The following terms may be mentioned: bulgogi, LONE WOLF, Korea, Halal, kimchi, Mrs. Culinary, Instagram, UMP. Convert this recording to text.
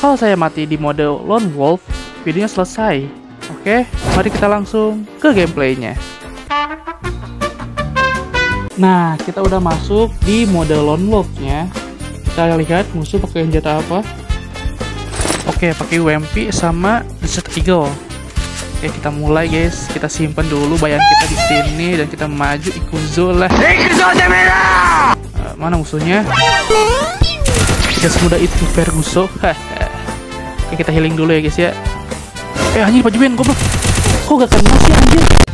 Kalau saya mati di mode Lone Wolf, videonya selesai. Oke, mari kita langsung ke gameplaynya. Nah, kita udah masuk di mode Lone Wolf-nya. Kita lihat musuh pakai senjata apa. Oke, pakai UMP sama Desert Eagle. Oke, kita mulai guys. Kita simpen dulu bayan kita di sini dan kita maju Ikuzo lah. Mana musuhnya? Ya semudah itu Ferguson. Oke, kita healing dulu ya guys ya. Anjir, Pak Juben, goblok. Kok gak kena sih anjir?